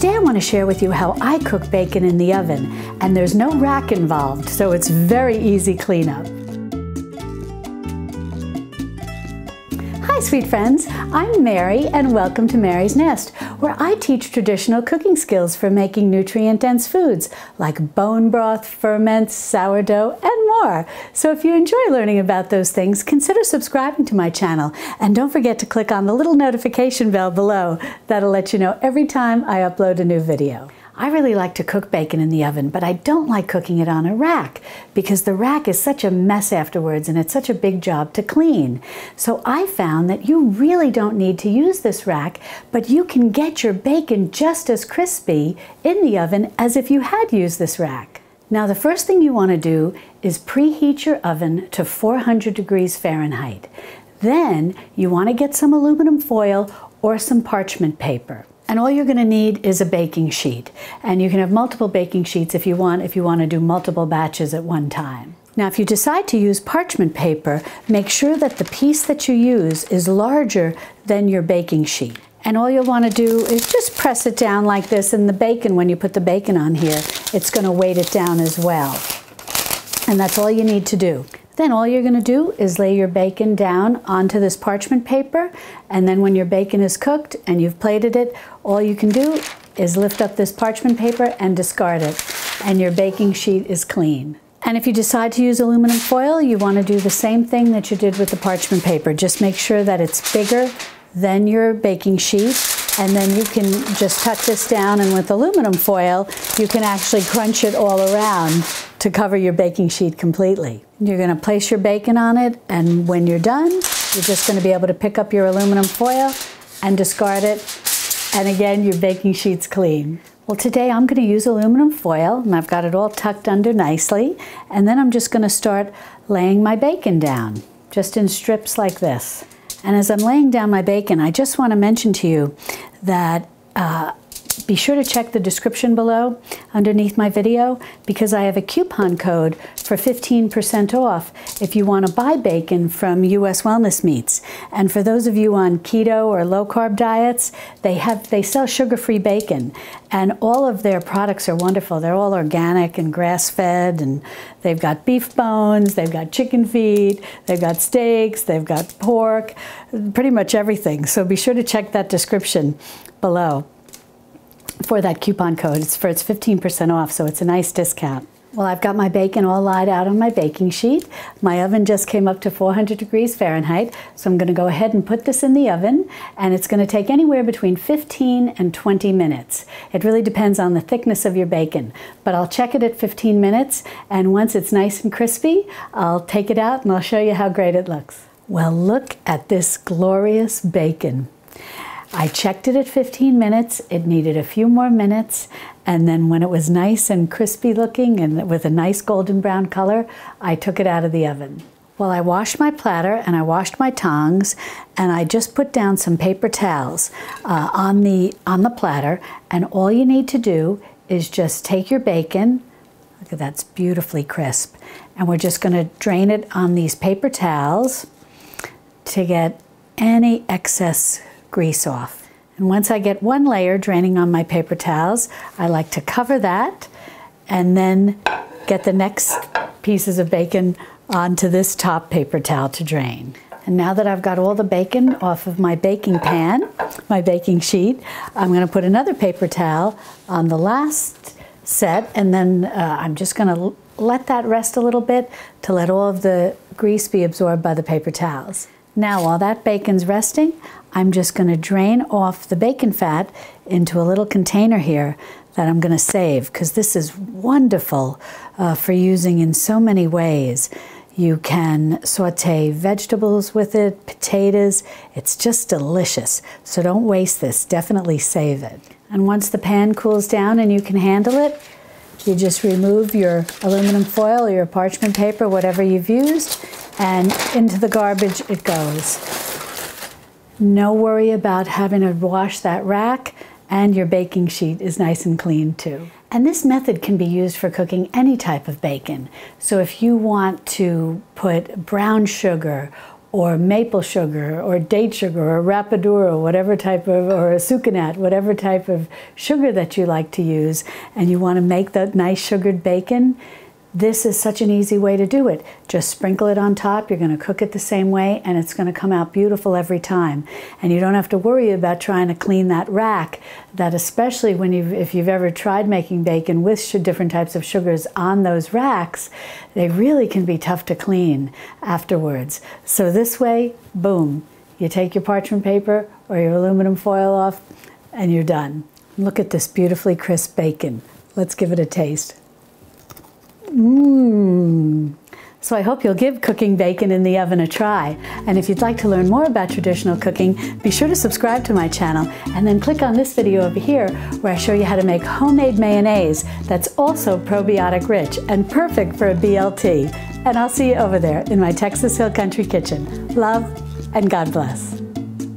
Today I want to share with you how I cook bacon in the oven, and there's no rack involved, so it's very easy cleanup. Hi sweet friends, I'm Mary and welcome to Mary's Nest, where I teach traditional cooking skills for making nutrient-dense foods like bone broth, ferments, sourdough, and more. So if you enjoy learning about those things, consider subscribing to my channel, and don't forget to click on the little notification bell below. That'll let you know every time I upload a new video. I really like to cook bacon in the oven, but I don't like cooking it on a rack because the rack is such a mess afterwards and it's such a big job to clean. So I found that you really don't need to use this rack, but you can get your bacon just as crispy in the oven as if you had used this rack. Now the first thing you want to do is preheat your oven to 400 degrees Fahrenheit. Then you want to get some aluminum foil or some parchment paper. And all you're going to need is a baking sheet. And you can have multiple baking sheets if you want to do multiple batches at one time. Now, if you decide to use parchment paper, make sure that the piece that you use is larger than your baking sheet. And all you'll want to do is just press it down like this, and the bacon, when you put the bacon on here, it's going to weight it down as well. And that's all you need to do. Then all you're going to do is lay your bacon down onto this parchment paper, and then when your bacon is cooked and you've plated it, all you can do is lift up this parchment paper and discard it, and your baking sheet is clean. And if you decide to use aluminum foil, you want to do the same thing that you did with the parchment paper. Just make sure that it's bigger than your baking sheet, and then you can just tuck this down, and with aluminum foil, you can actually crunch it all around to cover your baking sheet completely. You're going to place your bacon on it, and when you're done, you're just going to be able to pick up your aluminum foil and discard it, and again, your baking sheet's clean. Well, today I'm going to use aluminum foil, and I've got it all tucked under nicely, and then I'm just going to start laying my bacon down, just in strips like this. And as I'm laying down my bacon, I just want to mention to you that be sure to check the description below underneath my video, because I have a coupon code for 15% off if you want to buy bacon from US Wellness Meats. And for those of you on keto or low-carb diets, they sell sugar-free bacon, and all of their products are wonderful. They're all organic and grass-fed, and they've got beef bones, they've got chicken feet, they've got steaks, they've got pork, pretty much everything. So be sure to check that description below for that coupon code. It's 15% off, so it's a nice discount. Well, I've got my bacon all laid out on my baking sheet. My oven just came up to 400 degrees Fahrenheit, so I'm going to go ahead and put this in the oven, and it's going to take anywhere between 15 and 20 minutes. It really depends on the thickness of your bacon, but I'll check it at 15 minutes, and once it's nice and crispy, I'll take it out and I'll show you how great it looks. Well, look at this glorious bacon. I checked it at 15 minutes, it needed a few more minutes, and then when it was nice and crispy looking and with a nice golden brown color, I took it out of the oven. Well, I washed my platter and I washed my tongs, and I just put down some paper towels on the platter, and all you need to do is just take your bacon, look at that's beautifully crisp, and we're just going to drain it on these paper towels to get any excess grease off. And once I get one layer draining on my paper towels, I like to cover that and then get the next pieces of bacon onto this top paper towel to drain. And now that I've got all the bacon off of my baking pan, my baking sheet, I'm going to put another paper towel on the last set, and then I'm just going to let that rest a little bit to let all of the grease be absorbed by the paper towels. Now, while that bacon's resting, I'm just going to drain off the bacon fat into a little container here that I'm going to save, because this is wonderful for using in so many ways. You can saute vegetables with it, potatoes. It's just delicious. So don't waste this. Definitely save it. And once the pan cools down and you can handle it, you just remove your aluminum foil or your parchment paper, whatever you've used, and into the garbage it goes. No worry about having to wash that rack, and your baking sheet is nice and clean too. And this method can be used for cooking any type of bacon. So if you want to put brown sugar or maple sugar, or date sugar, or rapadura, whatever type of, or sucanat, whatever type of sugar that you like to use, and you want to make that nice sugared bacon, this is such an easy way to do it. Just sprinkle it on top, you're going to cook it the same way, and it's going to come out beautiful every time. And you don't have to worry about trying to clean that rack, that especially when if you've ever tried making bacon with different types of sugars on those racks, they really can be tough to clean afterwards. So this way, boom, you take your parchment paper or your aluminum foil off and you're done. Look at this beautifully crisp bacon. Let's give it a taste. Mmm. So I hope you'll give cooking bacon in the oven a try. And if you'd like to learn more about traditional cooking, be sure to subscribe to my channel and then click on this video over here where I show you how to make homemade mayonnaise that's also probiotic rich and perfect for a BLT. And I'll see you over there in my Texas Hill Country kitchen. Love and God bless.